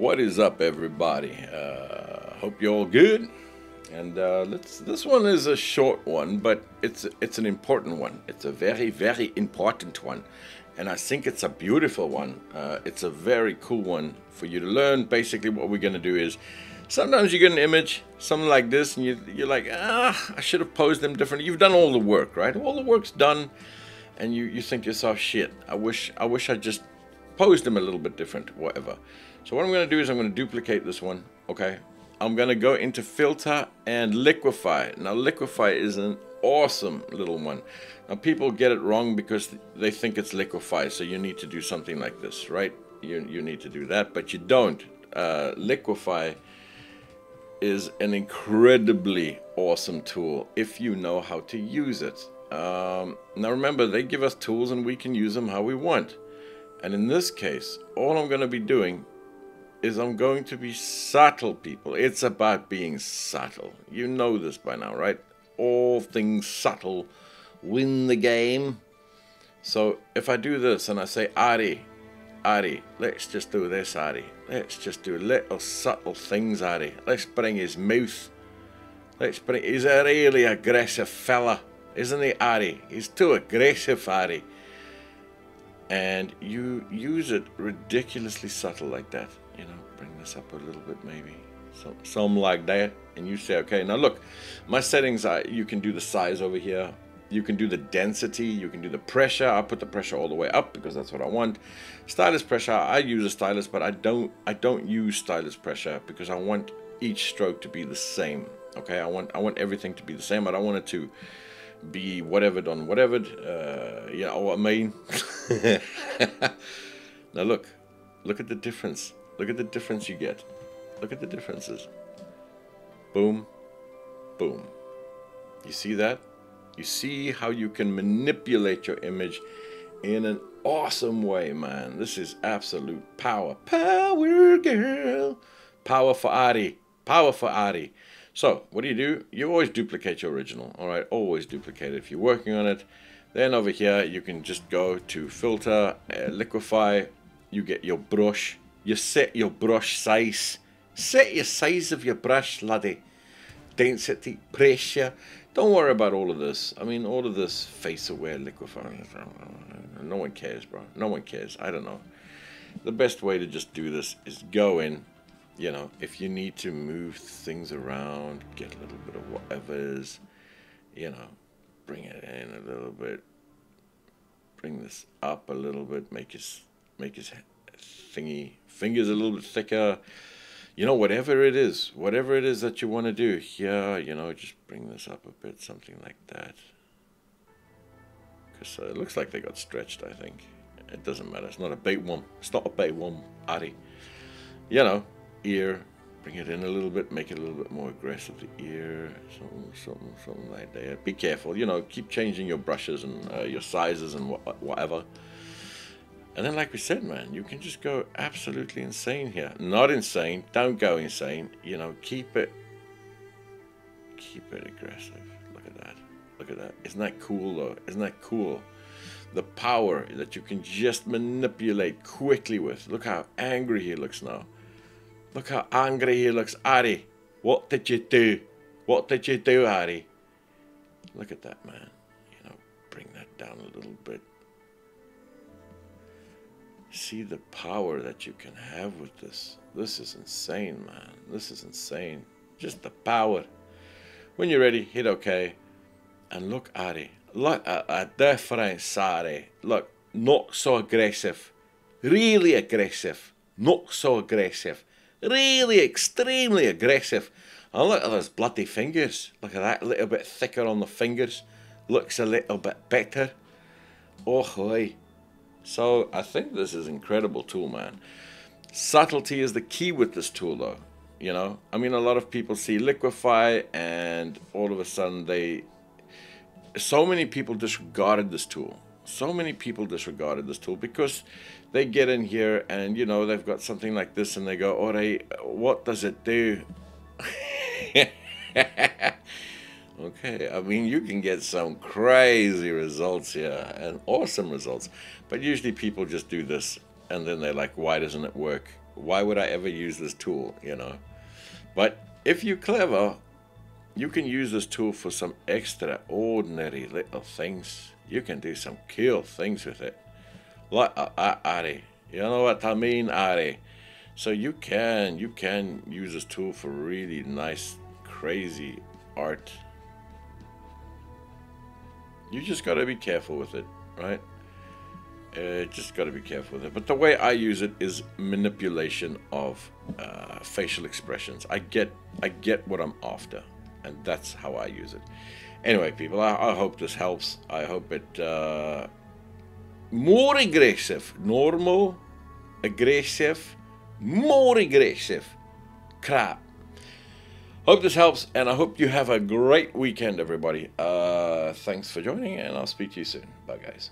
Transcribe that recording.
What is up, everybody? Hope you're all good. And this one is a short one, but it's an important one. It's a very, very important one, and I think it's a beautiful one. It's a very cool one for you to learn. Basically, what we're going to do is sometimes you get an image, something like this, and you're like, I should have posed them differently. You've done all the work, right? All the work's done, and you think to yourself, shit, I wish I just posed them a little bit different, whatever. So what I'm going to do is I'm going to duplicate this one, okay? I'm going to go into Filter and Liquify. Now, Liquify is an awesome little one. Now, people get it wrong because they think it's Liquify, so you need to do something like this, right? You need to do that, but you don't. Liquify is an incredibly awesome tool if you know how to use it. Now, remember, they give us tools and we can use them how we want. And in this case, all I'm going to be doing is I'm going to be subtle, people. It's about being subtle. You know this by now, right? All things subtle win the game. So if I do this and I say, Ari, let's just do this, Ari. Let's just do little subtle things, Ari. Let's bring his mouth. He's a really aggressive fella, isn't he, Ari? He's too aggressive, Ari. And you use it ridiculously subtle like that. You know, bring this up a little bit maybe. So, something like that. And you say, okay, now look, my settings are, you can do the size over here. You can do the density. You can do the pressure. I put the pressure all the way up because that's what I want. Stylus pressure, I use a stylus, but I don't use stylus pressure because I want each stroke to be the same. Okay, I want everything to be the same. I don't want it to be whatevered on whatevered, you know what I mean? Now look at the difference. Look at the difference you get. Look at the differences. Boom, boom. You see that? You see how you can manipulate your image in an awesome way, man. This is absolute power. Power, girl. Power for Ari. Power for Ari. So, what do? You always duplicate your original, all right? Always duplicate it if you're working on it. Then over here, you can just go to Filter, Liquify. You get your brush. You set your brush size. Set your size of your brush, laddie. Density, pressure. Don't worry about all of this. I mean, all of this face-aware Liquify. No one cares, bro. No one cares. I don't know. The best way to just do this is go in. You know, if you need to move things around, get a little bit of whatever's, you know, bring it in a little bit, bring this up a little bit, make his thingy fingers a little bit thicker, you know, whatever it is that you want to do here, you know, just bring this up a bit, something like that, because it looks like they got stretched, I think. It doesn't matter, it's not a bait one, Ari, you know. Ear, bring it in a little bit, make it a little bit more aggressive. The ear, something like that. Be careful, you know, keep changing your brushes and your sizes and whatever. And then, like we said, man, you can just go absolutely insane here. Not insane, don't go insane, you know, keep it aggressive. Look at that, look at that. Isn't that cool, though? Isn't that cool? The power that you can just manipulate quickly with. Look how angry he looks now. Look how angry he looks. Ari, what did you do? What did you do, Ari? Look at that, man. You know, bring that down a little bit. See the power that you can have with this. This is insane, man. This is insane. Just the power. When you're ready, hit OK. And look, Ari. Look at a difference, Ari. Look, not so aggressive. Really aggressive. Not so aggressive. Really extremely aggressive. And look at those bloody fingers. Look at that, a little bit thicker on the fingers. Looks a little bit better. Oh, hoy. So I think this is an incredible tool, man. Subtlety is the key with this tool, though. You know, I mean, a lot of people see Liquify and all of a sudden they... So many people disregarded this tool. So many people disregarded this tool because they get in here and, you know, they've got something like this and they go, Ari, what does it do? Okay, I mean, you can get some crazy results here and awesome results. But usually people just do this and then they're like, why doesn't it work? why would I ever use this tool, you know? But if you're clever, you can use this tool for some extraordinary little things. You can do some cool things with it. Like Ari. You know what I mean, Ari? So you can use this tool for really nice, crazy art. You just got to be careful with it, right? Just got to be careful with it. But the way I use it is manipulation of facial expressions. I get what I'm after, and that's how I use it. Anyway, people, I hope this helps. I hope it more aggressive, normal, aggressive, more aggressive crap. Hope this helps, and I hope you have a great weekend, everybody. Thanks for joining, and I'll speak to you soon. Bye, guys.